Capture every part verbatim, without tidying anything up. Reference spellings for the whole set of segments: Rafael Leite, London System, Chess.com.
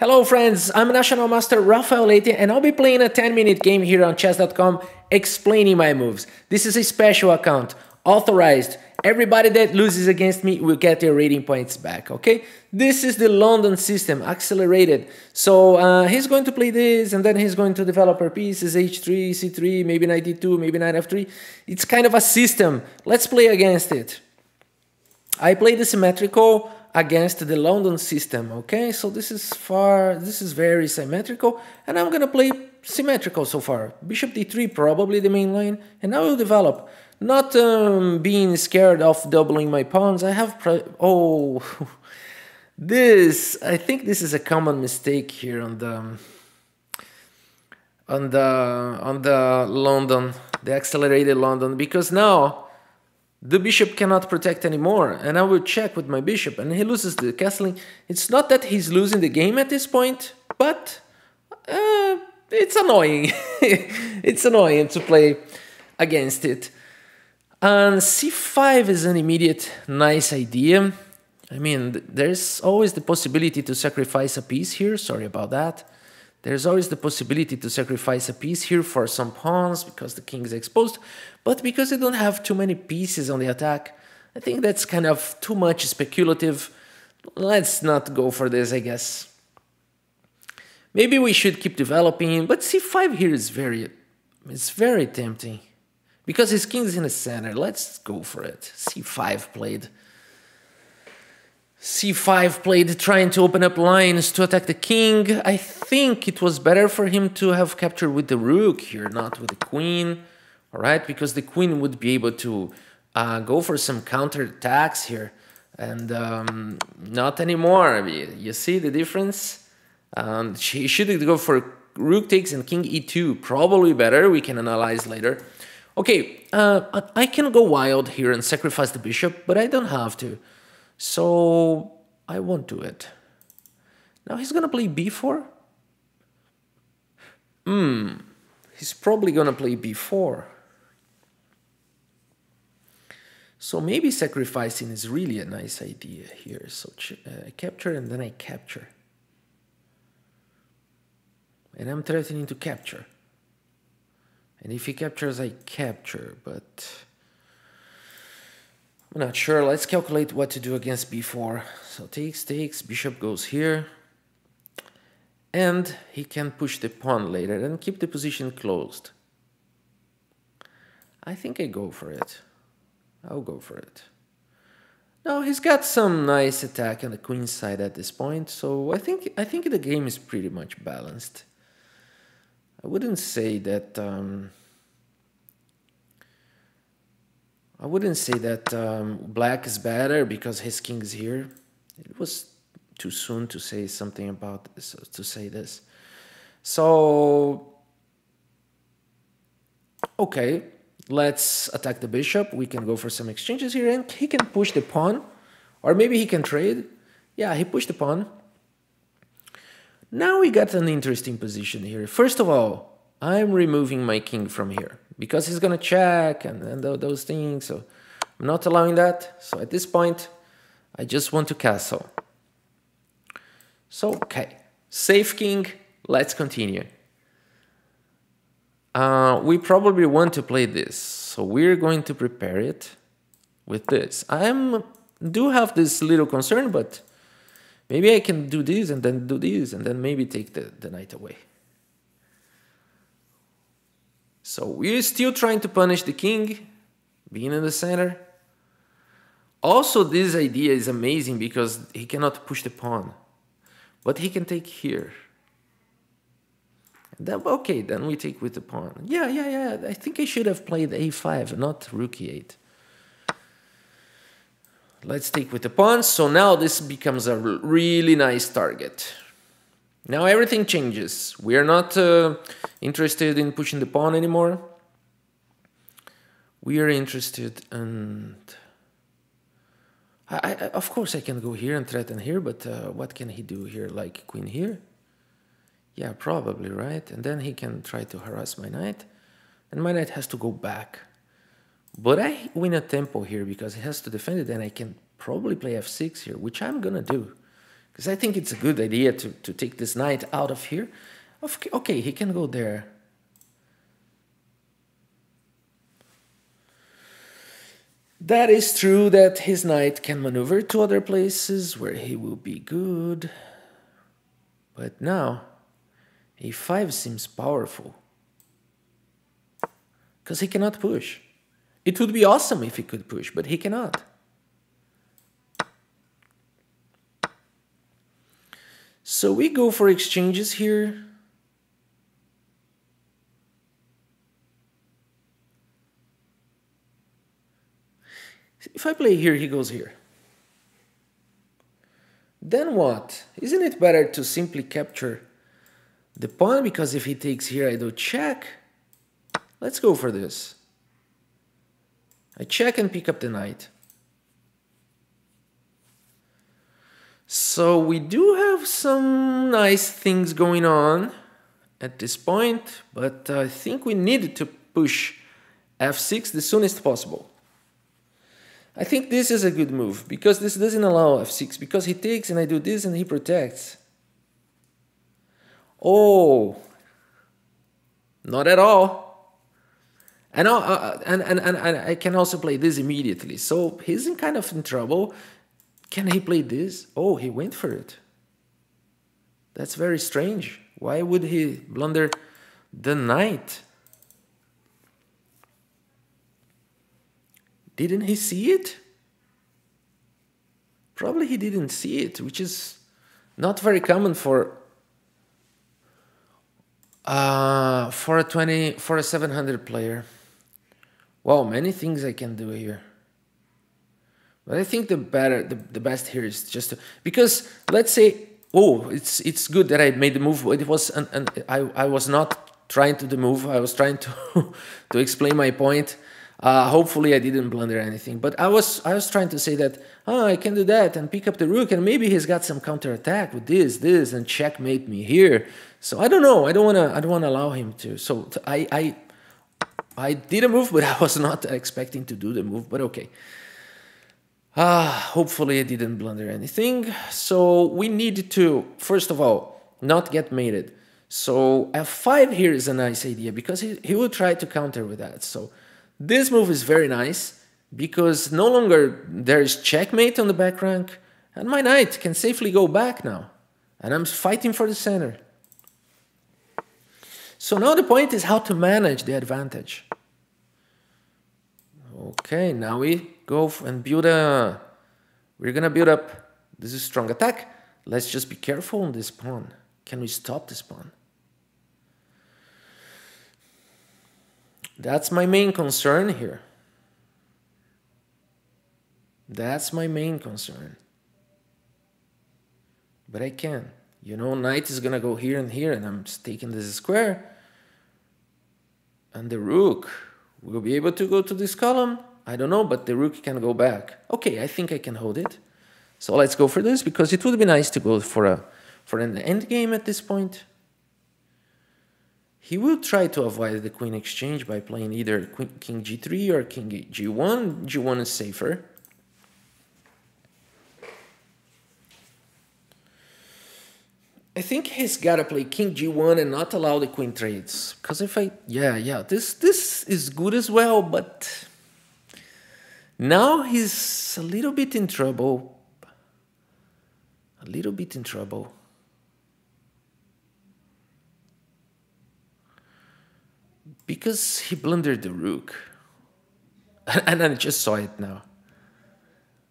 Hello friends, I'm National Master Rafael Leite and I'll be playing a ten minute game here on chess dot com explaining my moves. This is a special account, authorized. Everybody that loses against me will get their rating points back, okay? This is the London System, accelerated. So uh, he's going to play this and then he's going to develop our pieces, h three, c three, maybe knight d two, maybe knight f three. It's kind of a system. Let's play against it. I play the symmetrical against the London system, okay? So this is far, this is very symmetrical, and I'm gonna play symmetrical so far. Bishop d three, probably the main line, and I will develop. Not um, being scared of doubling my pawns, I have, pro oh, this, I think this is a common mistake here on the, on the, on the London, the accelerated London, because now, the bishop cannot protect anymore, and I will check with my bishop, and he loses the castling. It's not that he's losing the game at this point, but uh, it's annoying. It's annoying to play against it. And c five is an immediate nice idea. I mean, there's always the possibility to sacrifice a piece here. Sorry about that. There's always the possibility to sacrifice a piece here for some pawns because the king is exposed, but because they don't have too many pieces on the attack, I think that's kind of too much speculative. Let's not go for this, I guess. Maybe we should keep developing, but c five here is very, it's very tempting because his king is in the center. Let's go for it. c five played. c five played, trying to open up lines to attack the king. I think it was better for him to have captured with the rook here, not with the queen, all right? Because the queen would be able to uh, go for some counterattacks here, and um, not anymore. You see the difference? Um, she should go for rook takes and king e two, probably better, we can analyze later. Okay, uh, I can go wild here and sacrifice the bishop, but I don't have to. So I won't do it. Now he's gonna play b four. Hmm, he's probably gonna play b four. So maybe sacrificing is really a nice idea here. So uh, I capture and then I capture. And I'm threatening to capture. And if he captures, I capture, but I'm not sure. Let's calculate what to do against b four. So takes, takes, bishop goes here. And he can push the pawn later and keep the position closed. I think I go for it. I'll go for it. Now he's got some nice attack on the queen's side at this point, so I think I think the game is pretty much balanced. I wouldn't say that um, I wouldn't say that um, black is better because his king is here. It was too soon to say something about this, to say this. So, okay, let's attack the bishop. We can go for some exchanges here, and he can push the pawn, or maybe he can trade. Yeah, he pushed the pawn. Now we got an interesting position here. First of all, I'm removing my king from here, because he's gonna check and, and those things, so I'm not allowing that. So at this point, I just want to castle. So, okay, safe king, let's continue. Uh, we probably want to play this, so we're going to prepare it with this. I do have this little concern, but maybe I can do this and then do this and then maybe take the, the knight away. So we're still trying to punish the king, being in the center. Also, this idea is amazing because he cannot push the pawn, but he can take here. And then, okay, then we take with the pawn. Yeah, yeah, yeah, I think I should have played a five, not rook e eight. Let's take with the pawn, so now this becomes a really nice target. Now everything changes. We are not uh, interested in pushing the pawn anymore. We are interested and I, I, of course I can go here and threaten here, but uh, what can he do here? Like queen here? Yeah, probably, right? And then he can try to harass my knight. And my knight has to go back. But I win a tempo here because he has to defend it, and I can probably play f six here, which I'm gonna do. because I think it's a good idea to, to take this knight out of here. Okay, okay, he can go there. That is true that his knight can maneuver to other places where he will be good. But now, a five seems powerful. Because he cannot push. It would be awesome if he could push, but he cannot. So we go for exchanges here. If I play here, he goes here. Then what? Isn't it better to simply capture the pawn? Because if he takes here, I do check. Let's go for this. I check and pick up the knight. So we do have some nice things going on at this point, but I think we need to push f six the soonest possible. I think this is a good move, because this doesn't allow f six, because he takes and I do this and he protects. Oh, not at all. And, uh, and, and, and, and I can also play this immediately, so he's in kind of in trouble. Can he play this? Oh, he went for it. That's very strange. Why would he blunder the knight? Didn't he see it? Probably he didn't see it, which is not very common for uh, for a twenty for a seven hundred player. Wow, many things I can do here. But I think the better, the, the best here is just to, because let's say, oh, it's it's good that I made the move. It was an, an I I was not trying to do the move. I was trying to to explain my point. Uh, hopefully I didn't blunder anything, but I was I was trying to say that, oh, I can do that and pick up the rook, and maybe he's got some counterattack with this, this, and checkmate me here. So I don't know. I don't wanna I don't wanna allow him to. So t I I I did a move, but I was not expecting to do the move. But okay. Ah, uh, hopefully I didn't blunder anything. So we need to, first of all, not get mated. So f five here is a nice idea, because he he will try to counter with that. So this move is very nice, because no longer there is checkmate on the back rank, and my knight can safely go back now, and I'm fighting for the center. So now the point is how to manage the advantage. Okay, now we go and build a... We're gonna build up... This is a strong attack. Let's just be careful on this pawn. Can we stop this pawn? That's my main concern here. That's my main concern. But I can. You know, knight is going to go here and here, and I'm taking this square. And the rook will be able to go to this column. I don't know, but the rook can go back. Okay, I think I can hold it. So let's go for this, because it would be nice to go for, a, for an endgame at this point. He will try to avoid the queen exchange by playing either king g three or king g one. g one is safer. I think he's got to play king g one and not allow the queen trades. Because if I... Yeah, yeah, this, this is good as well, but... Now he's a little bit in trouble. A little bit in trouble. Because he blundered the rook. And I just saw it now.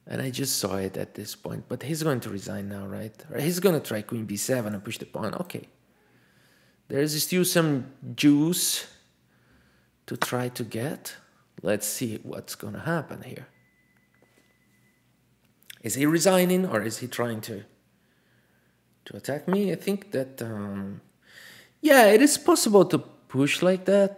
And I just saw it at this point. But he's going to resign now, right? Or he's going to try queen b seven and push the pawn. Okay. There is still some juice to try to get. Let's see what's going to happen here. Is he resigning, or is he trying to, to attack me? I think that... Um, yeah, it is possible to... push like that.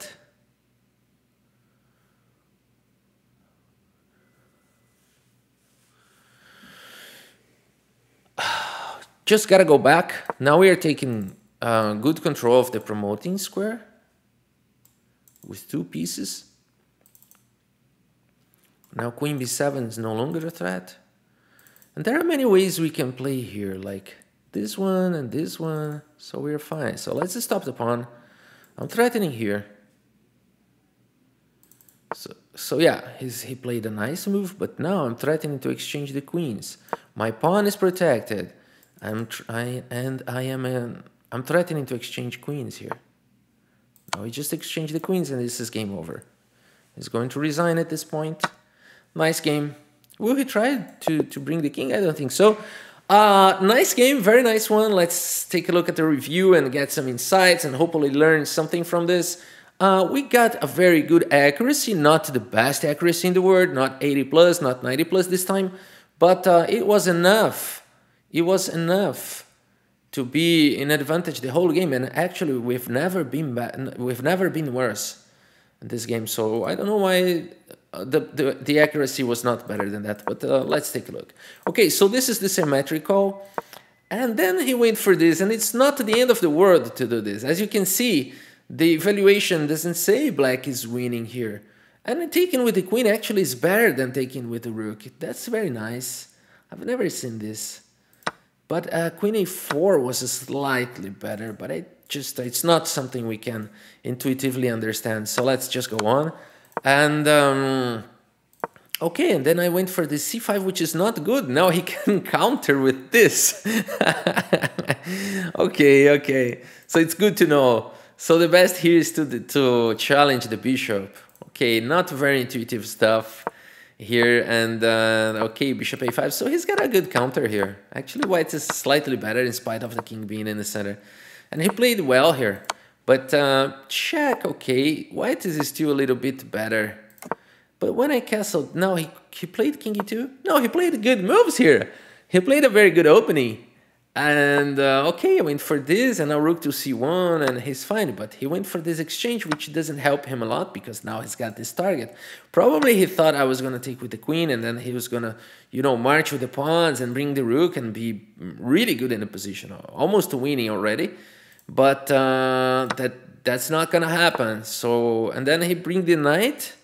Just gotta go back. Now we are taking uh, good control of the promoting square with two pieces. Now queen b seven is no longer a threat. And there are many ways we can play here, like this one and this one, so we're fine. So let's stop the pawn. I'm threatening here. So, so yeah, he's, he played a nice move, but now I'm threatening to exchange the queens. My pawn is protected. I'm I, and I am an, I'm threatening to exchange queens here. Now we just exchange the queens, and this is game over. He's going to resign at this point. Nice game. Will he try to, to bring the king? I don't think so. Uh, nice game, very nice one. Let's take a look at the review and get some insights and hopefully learn something from this. Uh, we got a very good accuracy, not the best accuracy in the world, not eighty plus, not ninety plus this time, but uh, it was enough. It was enough to be in advantage the whole game, and actually we've never been bad, we've never been worse in this game. So I don't know why the the, the accuracy was not better than that. But uh, let's take a look. Okay, so this is the symmetric call, and then he went for this, and it's not the end of the world to do this, as you can see. The evaluation doesn't say black is winning here. And taking with the queen actually is better than taking with the rook. That's very nice. I've never seen this. But uh, queen a four was slightly better, but I just it's not something we can intuitively understand. So let's just go on. And, um, okay, and then I went for the c five, which is not good. Now he can counter with this. okay, okay. So it's good to know. So the best here is to, to challenge the bishop. Okay, not very intuitive stuff here. And, uh, okay, bishop a five. So he's got a good counter here. Actually, white is slightly better in spite of the king being in the center. And he played well here. But uh, check, okay, white is still a little bit better. But when I castled, now he, he played king e two. No, he played good moves here. He played a very good opening. And uh, okay, I went for this, and now rook to c one, and he's fine. But he went for this exchange, which doesn't help him a lot, because now he's got this target. Probably he thought I was going to take with the queen, and then he was going to, you know, march with the pawns and bring the rook and be really good in the position, almost winning already. But uh, that that's not going to happen. So, and then he bring the knight.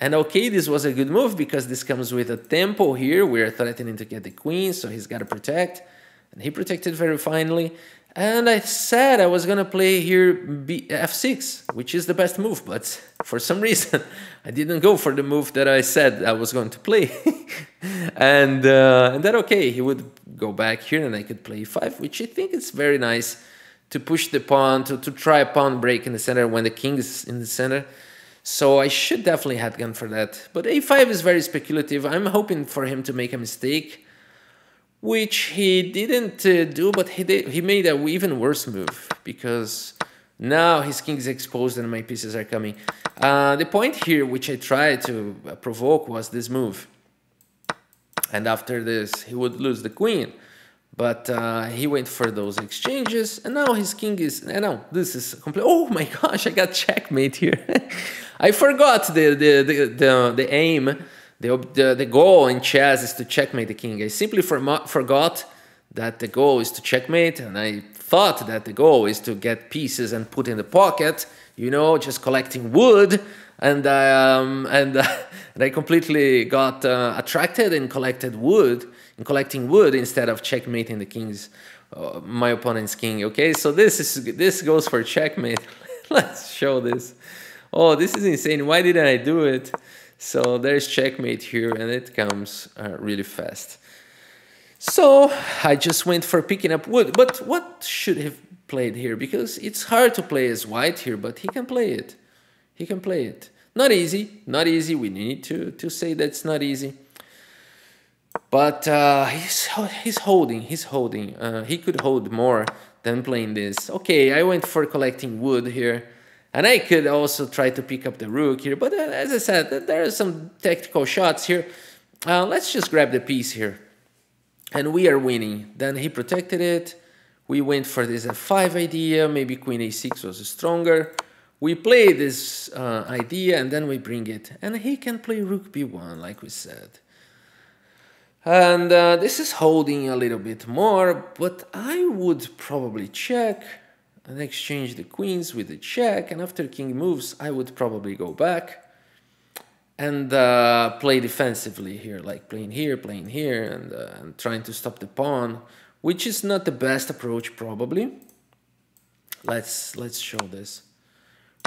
And okay, this was a good move, because this comes with a tempo here. We're threatening to get the queen, so he's got to protect. And he protected very finely. And I said I was going to play here b f six, which is the best move. But for some reason, I didn't go for the move that I said I was going to play. and, uh, and then, okay, he would go back here and I could play e five, which I think is very nice to push the pawn, to, to try a pawn break in the center when the king is in the center. So I should definitely have gone for that. But a five is very speculative. I'm hoping for him to make a mistake, which he didn't uh, do, but he did, he made an even worse move, because now his king is exposed and my pieces are coming. Uh, the point here, which I tried to provoke, was this move. And after this, he would lose the queen. But uh, he went for those exchanges, and now his king is... I know, this is complete... Oh my gosh, I got checkmate here. I forgot the, the, the, the, the aim. The, the, the goal in chess is to checkmate the king. I simply for, forgot that the goal is to checkmate, and I thought that the goal is to get pieces and put in the pocket, you know, just collecting wood, and, um, and, uh, and I completely got uh, attracted and collected wood, and collecting wood instead of checkmating the king's, uh, my opponent's king, okay? So this, is, this goes for checkmate. Let's show this. Oh, this is insane. Why didn't I do it? So there's checkmate here, and it comes uh, really fast. So I just went for picking up wood. But what should he have played here? Because it's hard to play as white here, but he can play it. He can play it. Not easy, not easy. We need to, to say that's not easy. But uh, he's, he's holding, he's holding. Uh, he could hold more than playing this. Okay, I went for collecting wood here. And I could also try to pick up the rook here. But as I said, there are some tactical shots here. Uh, let's just grab the piece here. And we are winning. Then he protected it. We went for this f five idea. Maybe queen a six was stronger. We play this uh, idea, and then we bring it. And he can play rook b one, like we said. And uh, this is holding a little bit more. But I would probably check and exchange the queens with the check, and after king moves, I would probably go back and uh, play defensively here, like playing here, playing here, and, uh, and trying to stop the pawn which is not the best approach probably. Let's, let's show this,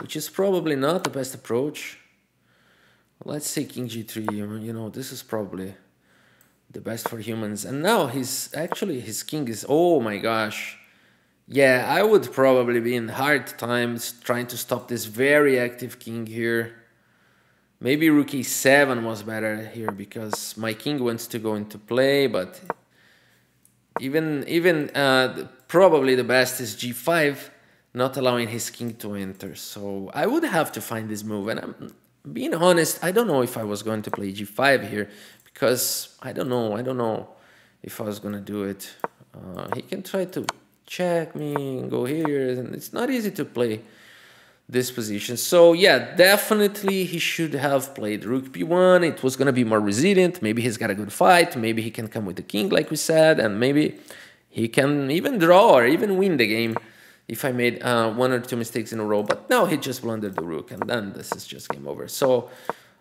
which is probably not the best approach. Let's say king g three, you know, this is probably the best for humans. And now he's actually, his king is, oh my gosh. Yeah, I would probably be in hard times trying to stop this very active king here. Maybe rook e seven was better here because my king wants to go into play, but even, even uh, probably the best is g five, not allowing his king to enter. So I would have to find this move, and I'm being honest, I don't know if I was going to play g five here, because I don't know, I don't know if I was going to do it. Uh, he can try to check me and go here, and it's not easy to play this position. So yeah, definitely he should have played rook b one, it was going to be more resilient, maybe he's got a good fight, maybe he can come with the king like we said, and maybe he can even draw or even win the game if I made uh, one or two mistakes in a row. But no, he just blundered the rook, and then this is just game over. So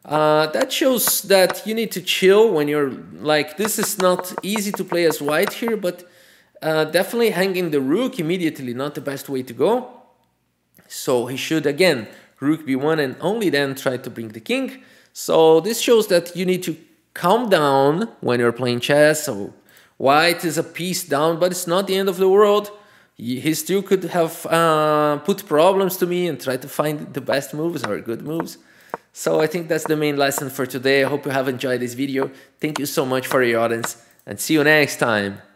uh, that shows that you need to chill when you're like, this is not easy to play as white here, but uh, definitely hanging the rook immediately, not the best way to go. So he should, again, rook b one, and only then try to bring the king. So this shows that you need to calm down when you're playing chess. So white is a piece down, but it's not the end of the world. He still could have uh, put problems to me and try to find the best moves or good moves. So I think that's the main lesson for today. I hope you have enjoyed this video. Thank you so much for your audience, and see you next time.